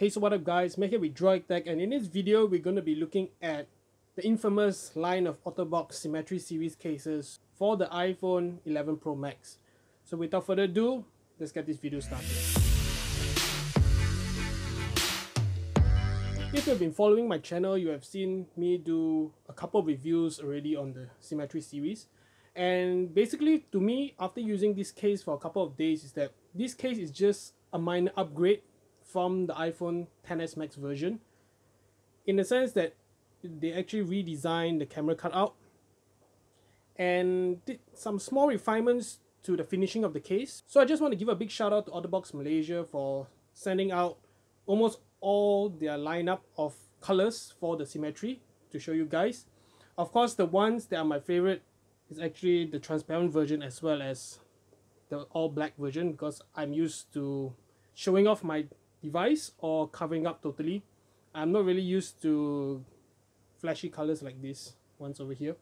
Hey, so what up guys, Mek here with Droid Tech, and in this video we're going to be looking at the infamous line of Otterbox Symmetry Series cases for the iPhone 11 Pro Max. So without further ado, let's get this video started. If you've been following my channel, you have seen me do a couple of reviews already on the Symmetry Series. And basically to me, after using this case for a couple of days, is that this case is just a minor upgrade from the iPhone XS Max version, in the sense that they actually redesigned the camera cutout and did some small refinements to the finishing of the case. So I just want to give a big shout out to Otterbox Malaysia for sending out almost all their lineup of colors for the Symmetry to show you guys. Of course, the ones that are my favorite is actually the transparent version as well as the all black version, because I'm used to showing off my device or covering up totally. I'm not really used to flashy colors like this ones over here.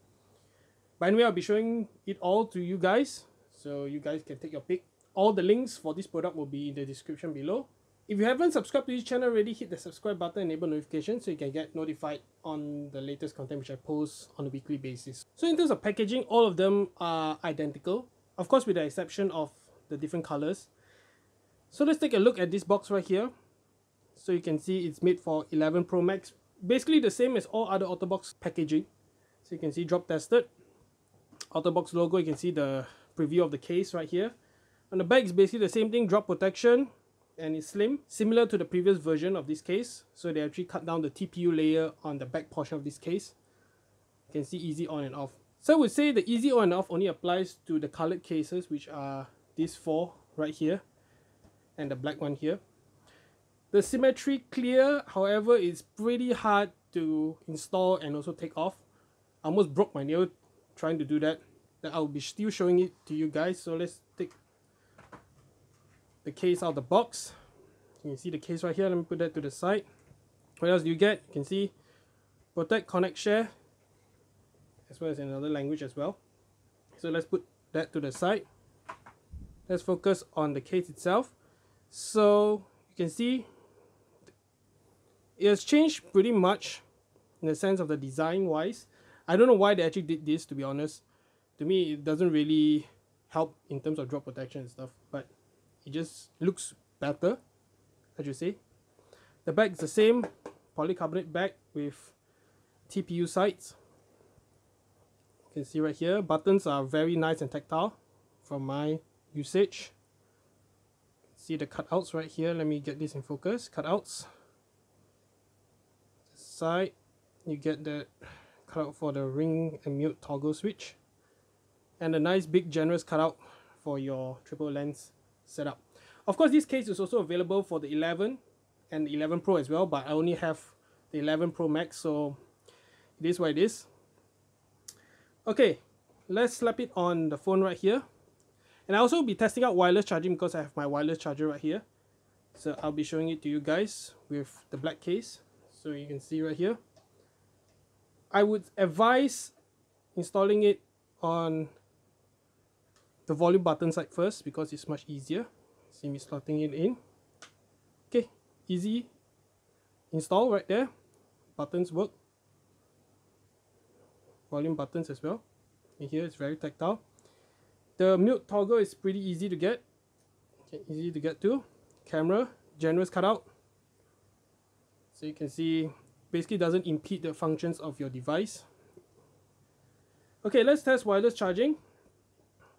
By the way, I'll be showing it all to you guys, so you guys can take your pick. All the links for this product will be in the description below. If you haven't subscribed to this channel already, hit the subscribe button, enable notifications so you can get notified on the latest content which I post on a weekly basis. So in terms of packaging, all of them are identical, of course with the exception of the different colors. So let's take a look at this box right here. So you can see it's made for 11 Pro Max, basically the same as all other Otterbox packaging. So you can see drop tested, Otterbox logo, you can see the preview of the case right here. On the back is basically the same thing, drop protection, and it's slim, similar to the previous version of this case. So they actually cut down the TPU layer on the back portion of this case. You can see easy on and off. So I would say the easy on and off only applies to the colored cases, which are these four right here and the black one here. The Symmetry clear, however, is pretty hard to install and also take off. I almost broke my nail trying to do that. I'll be still showing it to you guys. So let's take the case out of the box. You can see the case right here. Let me put that to the side. What else do you get? You can see protect, connect, share, as well as another language as well. So let's put that to the side. Let's focus on the case itself. So you can see it has changed pretty much in the sense of the design wise. I don't know why they actually did this, to be honest. To me, it doesn't really help in terms of drop protection and stuff, but it just looks better, as you say. The back is the same polycarbonate back with TPU sides. You can see right here, buttons are very nice and tactile from my usage. See the cutouts right here. Let me get this in focus. Cutouts. Side, you get the cutout for the ring and mute toggle switch, and a nice big generous cutout for your triple lens setup. Of course, this case is also available for the 11 and the 11 Pro as well, but I only have the 11 Pro Max, so it is what it is. Okay, let's slap it on the phone right here. And I'll also be testing out wireless charging because I have my wireless charger right here. So I'll be showing it to you guys with the black case. So you can see right here. I would advise installing it on the volume button side first because it's much easier. See me slotting it in. Okay, easy install right there. Buttons work. Volume buttons as well. In here it's very tactile. The mute toggle is pretty easy to get. Okay, easy to get to. Camera, generous cutout. So you can see basically doesn't impede the functions of your device. Okay, let's test wireless charging.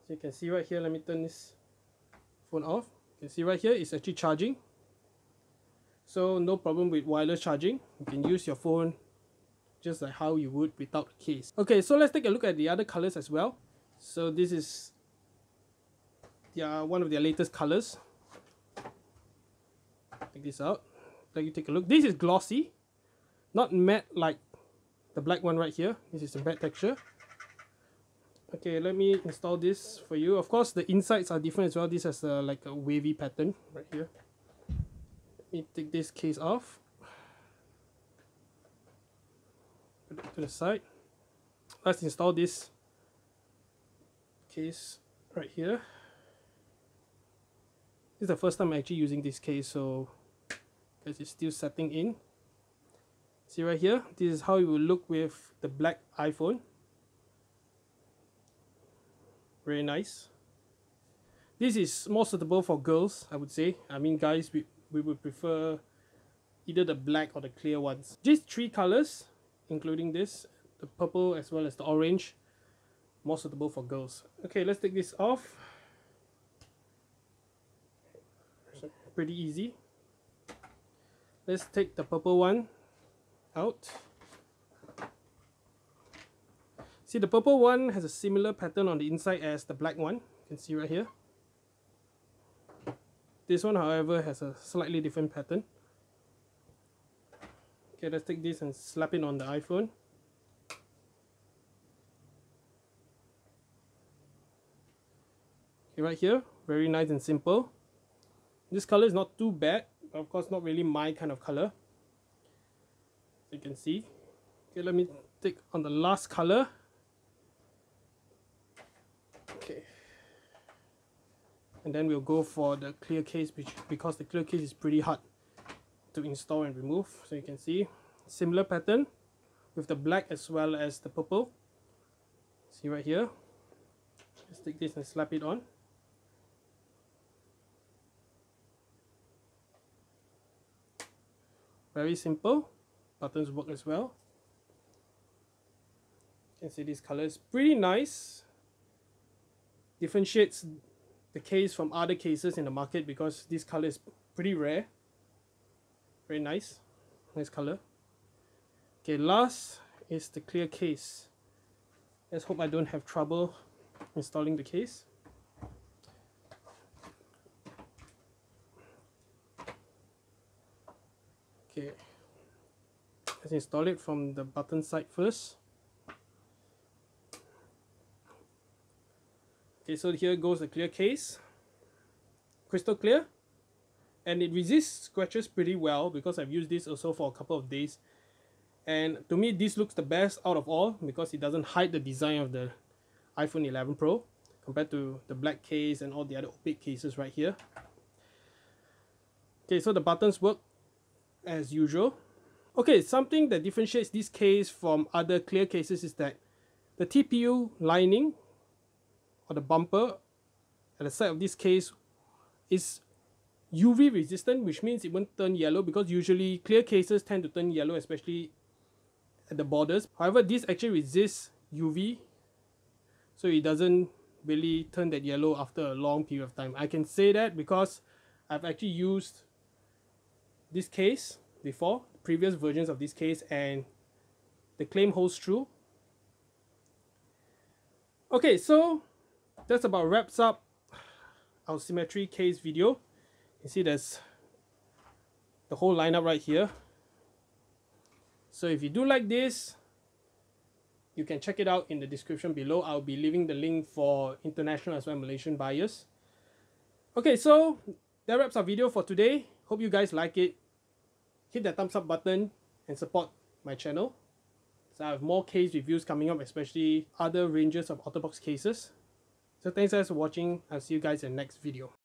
So you can see right here, let me turn this phone off. You can see right here, it's actually charging. So no problem with wireless charging. You can use your phone just like how you would without the case. Okay, so let's take a look at the other colors as well. So this is one of their latest colors. Take this out. Let you take a look. This is glossy, not matte like the black one right here. This is a matte texture. Okay, let me install this for you. Of course, the insides are different as well. This has like a wavy pattern right here. Let me take this case off. Put it to the side. Let's install this case right here. This is the first time I'm actually using this case, so as it's still setting in. See right here, this is how it will look with the black iPhone. Very nice. This is more suitable for girls, I would say. I mean, guys, we would prefer either the black or the clear ones. These three colors, including this, the purple as well as the orange, more suitable for girls. Okay, let's take this off. Pretty easy. Let's take the purple one out. See, the purple one has a similar pattern on the inside as the black one. You can see right here. This one, however, has a slightly different pattern. Okay, let's take this and slap it on the iPhone. Okay, right here, very nice and simple. This color is not too bad, but of course not really my kind of color. As you can see. Okay, let me take on the last color. Okay. And then we'll go for the clear case, because the clear case is pretty hard to install and remove. So you can see similar pattern with the black as well as the purple. See right here. Let's take this and slap it on. Very simple. Buttons work as well. You can see this color is pretty nice. Differentiates the case from other cases in the market because this color is pretty rare. Very nice. Nice color. Okay, last is the clear case. Let's hope I don't have trouble installing the case. Okay, let's install it from the button side first. Okay, so here goes the clear case. Crystal clear, and it resists scratches pretty well because I've used this also for a couple of days. And to me, this looks the best out of all because it doesn't hide the design of the iPhone 11 Pro compared to the black case and all the other opaque cases right here. Okay, so the buttons work as usual. Okay, something that differentiates this case from other clear cases is that the TPU lining or the bumper at the side of this case is UV resistant, which means it won't turn yellow because usually clear cases tend to turn yellow, especially at the borders. However, this actually resists UV, so it doesn't really turn that yellow after a long period of time. I can say that because I've actually used this case before, previous versions of this case, and the claim holds true. Okay, so that's about wraps up our Symmetry case video. You see there's the whole lineup right here. So if you do like this, you can check it out in the description below. I'll be leaving the link for international as well as Malaysian buyers. Okay, so that wraps our video for today. Hope you guys like it. Hit that thumbs up button and support my channel. So I have more case reviews coming up, especially other ranges of Otterbox cases. So thanks guys for watching. I'll see you guys in the next video.